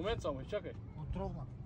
Момент само, чакай. Отровна.